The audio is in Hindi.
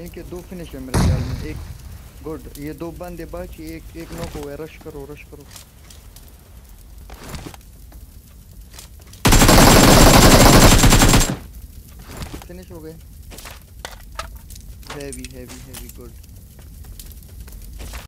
इनके दो फिनिश है मेरे ख्याल में, एक गुड, ये दो बंदे बाकी, एक नॉक हुआ है। रश करो रश करो, फिनिश हो गए। Heavy heavy heavy good.